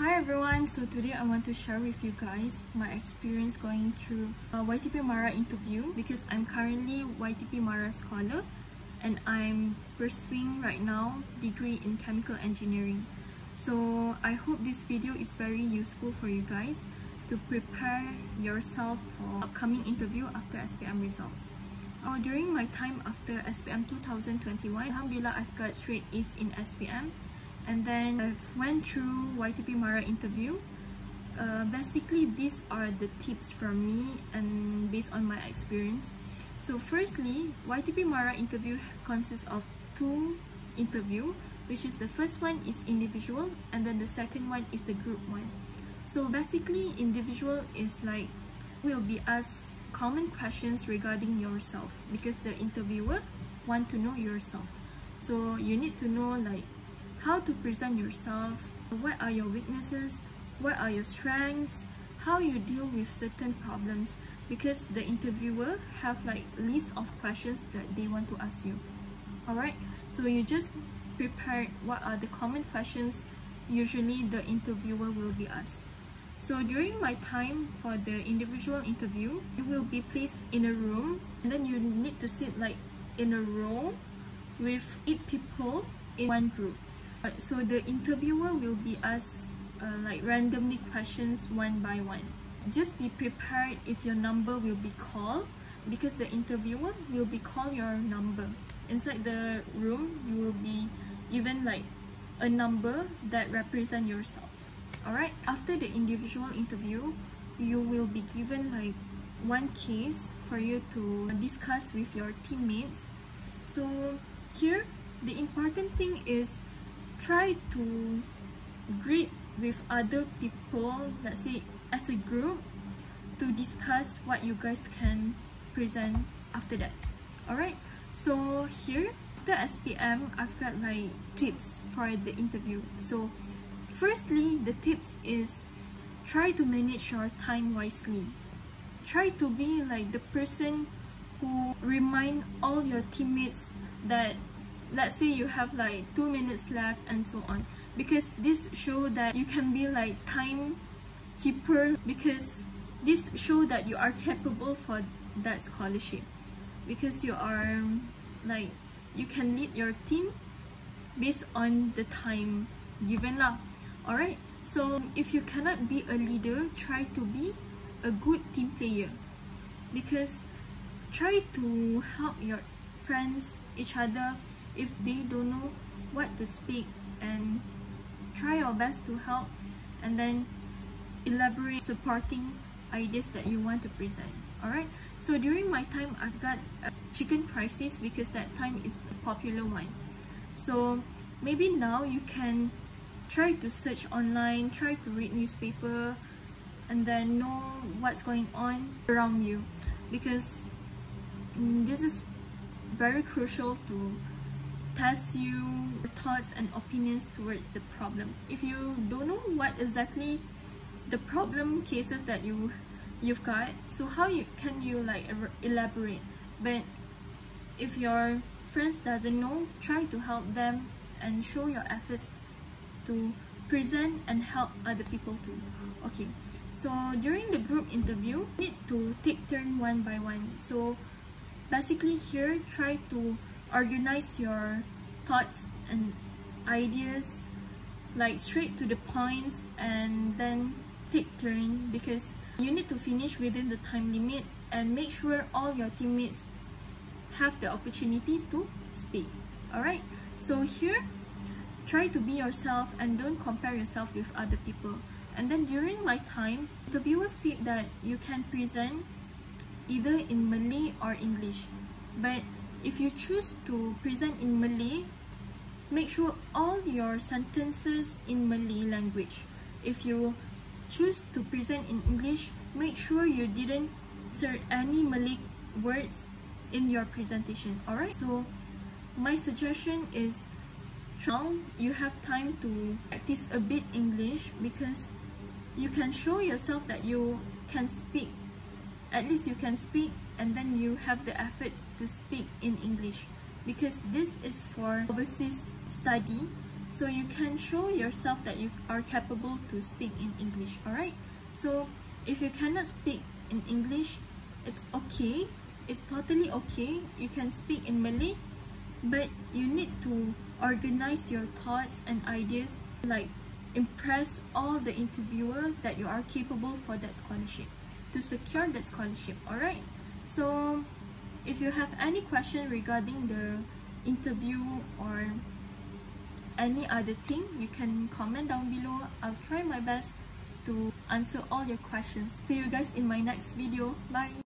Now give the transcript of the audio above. Hi everyone, so today I want to share with you guys my experience going through a YTP Mara interview because I'm currently YTP Mara Scholar and I'm pursuing right now degree in Chemical Engineering. So I hope this video is very useful for you guys to prepare yourself for upcoming interview after SPM results. During my time after SPM 2021, Alhamdulillah, I've got straight A's in SPM. And then I've went through YTP Mara interview. Basically, these are the tips from me and based on my experience. So firstly, YTP Mara interview consists of two interview, which is the first one is individual and then the second one is the group one. So basically, individual is like will be asked common questions regarding yourself because the interviewer want to know yourself. So you need to know like how to present yourself, what are your weaknesses, what are your strengths, how you deal with certain problems, because the interviewer have like list of questions that they want to ask you. Alright, so you just prepare what are the common questions usually the interviewer will be asked. So during my time for the individual interview, you will be placed in a room and then you need to sit like in a row with 8 people in one group. So the interviewer will be asked like randomly questions one by one. Just be prepared if your number will be called because the interviewer will be called your number. Inside the room, you will be given like a number that represents yourself. Alright, after the individual interview, you will be given like one case for you to discuss with your teammates. So here, the important thing is try to grade with other people, let's say as a group, to discuss what you guys can present after that. Alright, so here after SPM, I've got like tips for the interview. So firstly, the tips is try to manage your time wisely. Try to be like the person who remind all your teammates that let's say you have like 2 minutes left and so on, because this show that you can be like time keeper, because this show that you are capable for that scholarship, because you are like you can lead your team based on the time given lah. Alright, so if you cannot be a leader, try to be a good team player, because try to help your friends, each other, if they don't know what to speak, and try your best to help and then elaborate supporting ideas that you want to present. Alright, so during my time, I've got a chicken crisis because that time is a popular one. So maybe now you can try to search online, try to read newspaper and then know what's going on around you, because this is very crucial to test your thoughts and opinions towards the problem. If you don't know what exactly the problem cases that you've got, so how can you like elaborate? But if your friends doesn't know, try to help them and show your efforts to present and help other people too. Okay, so during the group interview, you need to take turn one by one. So basically here, try to organize your thoughts and ideas like straight to the points and then take turn, because you need to finish within the time limit and make sure all your teammates have the opportunity to speak. Alright, so here try to be yourself and don't compare yourself with other people. And then during my time, the viewer said that you can present either in Malay or English, but if you choose to present in Malay, make sure all your sentences in Malay language. If you choose to present in English, make sure you didn't insert any Malay words in your presentation. Alright, so my suggestion is now you have time to practice a bit English, because you can show yourself that you can speak. At least you can speak, and then you have the effort to speak in English, because this is for overseas study. so you can show yourself that you are capable to speak in English, alright? So if you cannot speak in English, it's okay, it's totally okay. You can speak in Malay, but you need to organize your thoughts and ideas, like impress all the interviewer that you are capable for that scholarship, to secure that scholarship, alright? So if you have any question regarding the interview or any other thing, you can comment down below. I'll try my best to answer all your questions. See you guys in my next video. Bye!